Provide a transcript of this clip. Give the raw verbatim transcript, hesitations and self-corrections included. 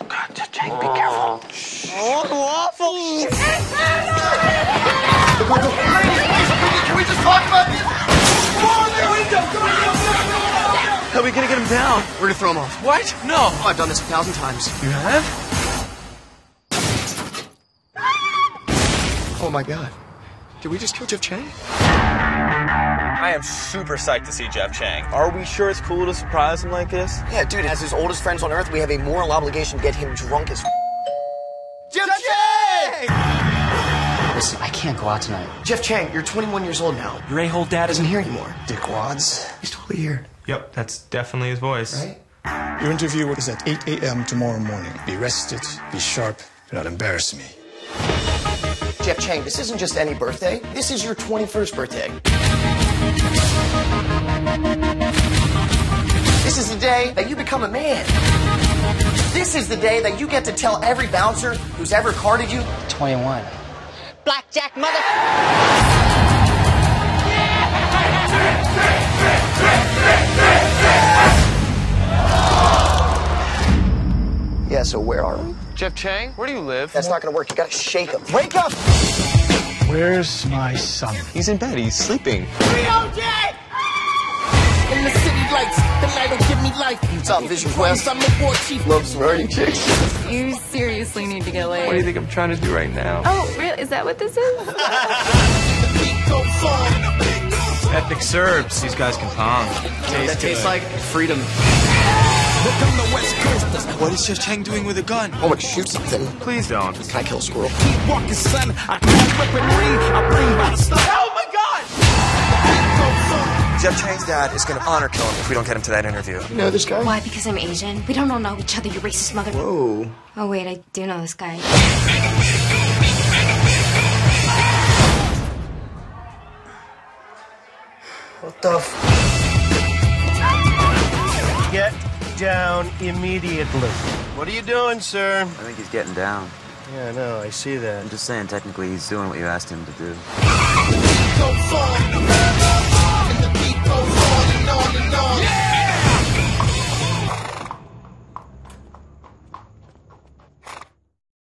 Oh, God, Jeff Chang, be careful. Shh. Oh, waffles! Can we just talk about this? How are we gonna get him down? We're gonna throw him off. What? No. Oh, I've done this a thousand times. You have? Oh, my God. Did we just kill Jeff Chang? I am super psyched to see Jeff Chang. Are we sure it's cool to surprise him like this? Yeah, dude, as his oldest friends on Earth, we have a moral obligation to get him drunk as f***. Jeff, Jeff Chang! Chang! Listen, I can't go out tonight. Jeff Chang, you're twenty-one years old now. Your a-hole dad isn't here anymore. Dickwads. He's totally here. Yep, that's definitely his voice. Right? Your interview is at eight A M tomorrow morning. Be rested, be sharp, do not embarrass me. Jeff Chang, this isn't just any birthday. This is your twenty-first birthday. This is the day that you become a man. This is the day that you get to tell every bouncer who's ever carded you. twenty-one. Blackjack mother... Yeah, so where are we? Jeff Chang, where do you live? That's not gonna work. You gotta shake him. Wake up! Where's my son? He's in bed. He's sleeping. three O J! In the city lights, the light will give me life. Utah Vision Quest. I'm the war chief. Love sorority chicks. You seriously need to get laid. What do you think I'm trying to do right now? Oh, really? Is that what this is? Epic serbs. These guys can palm. That tastes like freedom. Look on the West Coast. What is Jeff Chang doing with a gun? I want to shoot something. Please don't. Can I kill a squirrel? Keep walking, son. I can't weaponry. I bring by the stuff. Oh, my God! Jeff Chang's dad is going to honor kill him if we don't get him to that interview. You know this guy? Why? Because I'm Asian? We don't all know each other, you racist mother... Whoa. Oh, wait, I do know this guy. What the f... Get... down immediately. What are you doing, sir? I think he's getting down. Yeah, I know. I see that. I'm just saying, technically, he's doing what you asked him to do.